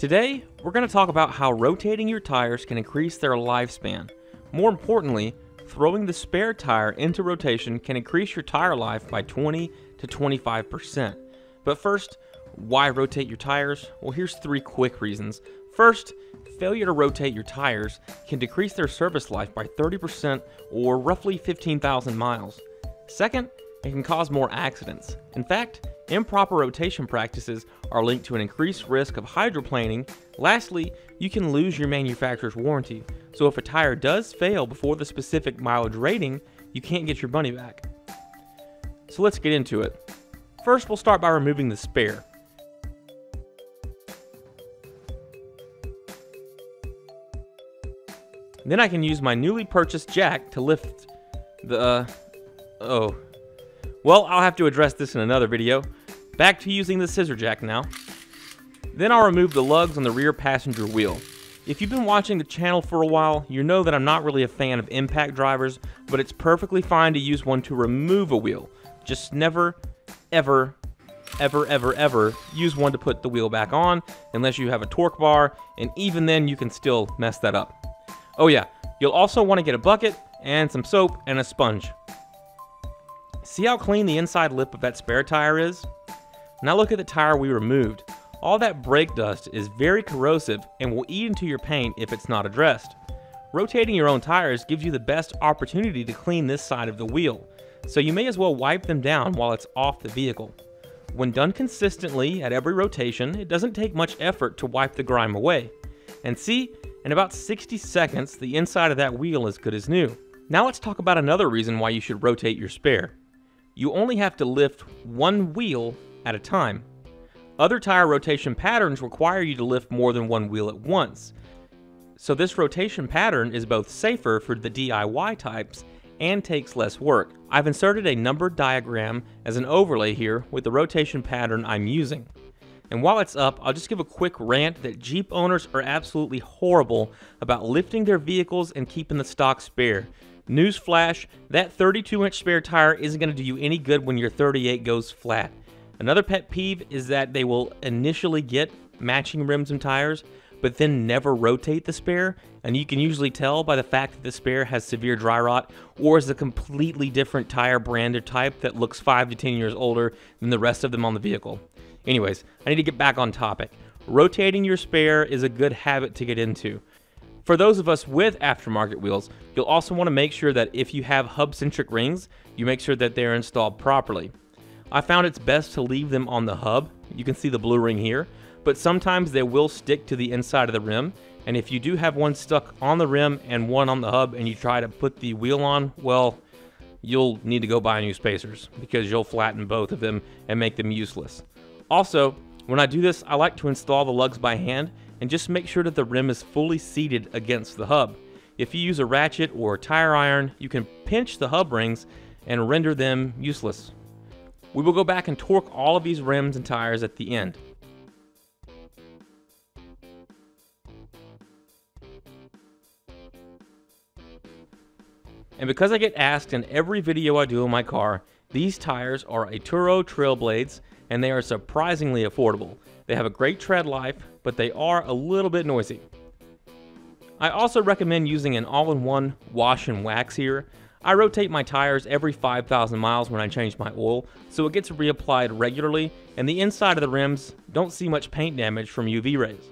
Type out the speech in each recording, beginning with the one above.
Today, we're going to talk about how rotating your tires can increase their lifespan. More importantly, throwing the spare tire into rotation can increase your tire life by 20 to 25%. But first, why rotate your tires? Well, here's three quick reasons. First, failure to rotate your tires can decrease their service life by 30% or roughly 15,000 miles. Second, it can cause more accidents. In fact, improper rotation practices are linked to an increased risk of hydroplaning. Lastly, you can lose your manufacturer's warranty. So if a tire does fail before the specific mileage rating, you can't get your money back. So let's get into it. First, we'll start by removing the spare. Then I can use my newly purchased jack to lift the, Well, I'll have to address this in another video. Back to using the scissor jack now. Then I'll remove the lugs on the rear passenger wheel. If you've been watching the channel for a while, you know that I'm not really a fan of impact drivers, but it's perfectly fine to use one to remove a wheel. Just never, ever use one to put the wheel back on unless you have a torque bar, and even then you can still mess that up. Oh yeah, you'll also want to get a bucket and some soap and a sponge. See how clean the inside lip of that spare tire is? Now look at the tire we removed. All that brake dust is very corrosive and will eat into your paint if it's not addressed. Rotating your own tires gives you the best opportunity to clean this side of the wheel, so you may as well wipe them down while it's off the vehicle. When done consistently at every rotation, it doesn't take much effort to wipe the grime away. And see, in about 60 seconds, the inside of that wheel is good as new. Now let's talk about another reason why you should rotate your spare. You only have to lift one wheel at a time. Other tire rotation patterns require you to lift more than one wheel at once. So this rotation pattern is both safer for the DIY types and takes less work. I've inserted a numbered diagram as an overlay here with the rotation pattern I'm using. And while it's up, I'll just give a quick rant that Jeep owners are absolutely horrible about lifting their vehicles and keeping the stock spare. Newsflash, that 32-inch spare tire isn't going to do you any good when your 38 goes flat. Another pet peeve is that they will initially get matching rims and tires, but then never rotate the spare, and you can usually tell by the fact that the spare has severe dry rot or is a completely different tire brand or type that looks 5 to 10 years older than the rest of them on the vehicle. Anyways, I need to get back on topic. Rotating your spare is a good habit to get into. For those of us with aftermarket wheels, you'll also want to make sure that if you have hub-centric rings, you make sure that they're installed properly. I found it's best to leave them on the hub. You can see the blue ring here, but sometimes they will stick to the inside of the rim, and if you do have one stuck on the rim and one on the hub and you try to put the wheel on, well, you'll need to go buy new spacers because you'll flatten both of them and make them useless. Also, when I do this, I like to install the lugs by hand and just make sure that the rim is fully seated against the hub. If you use a ratchet or a tire iron, you can pinch the hub rings and render them useless. We will go back and torque all of these rims and tires at the end. And because I get asked in every video I do in my car, these tires are Atturo Trailblades, and they are surprisingly affordable. They have a great tread life, but they are a little bit noisy. I also recommend using an all-in-one wash and wax here. I rotate my tires every 5,000 miles when I change my oil, so it gets reapplied regularly, and the inside of the rims don't see much paint damage from UV rays.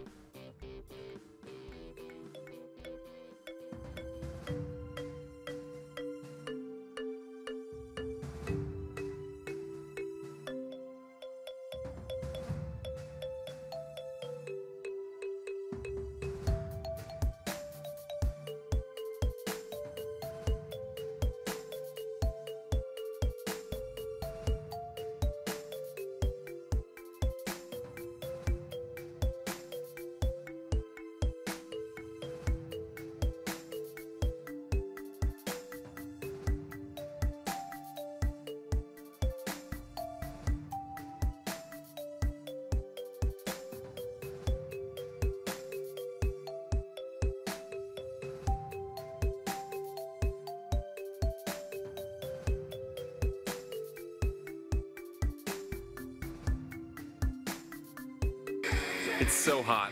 It's so hot.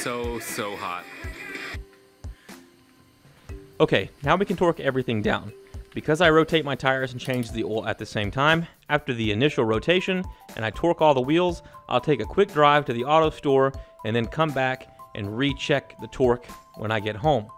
so hot. Okay, now we can torque everything down. Because I rotate my tires and change the oil at the same time, after the initial rotation and I torque all the wheels, I'll take a quick drive to the auto store and then come back and recheck the torque when I get home.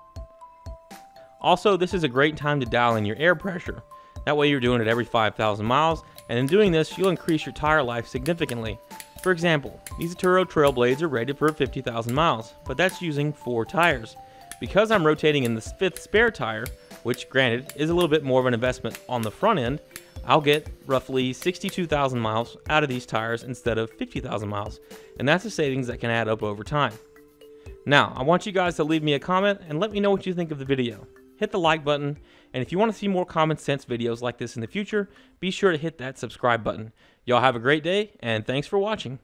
Also, this is a great time to dial in your air pressure. That way you're doing it every 5,000 miles, and in doing this, you'll increase your tire life significantly. For example, these Atturo Trailblades are rated for 50,000 miles, but that's using 4 tires. Because I'm rotating in the 5th spare tire, which granted is a little bit more of an investment on the front end, I'll get roughly 62,000 miles out of these tires instead of 50,000 miles, and that's a savings that can add up over time. Now, I want you guys to leave me a comment and let me know what you think of the video. Hit the like button, and if you want to see more common sense videos like this in the future, be sure to hit that subscribe button. Y'all have a great day, and thanks for watching.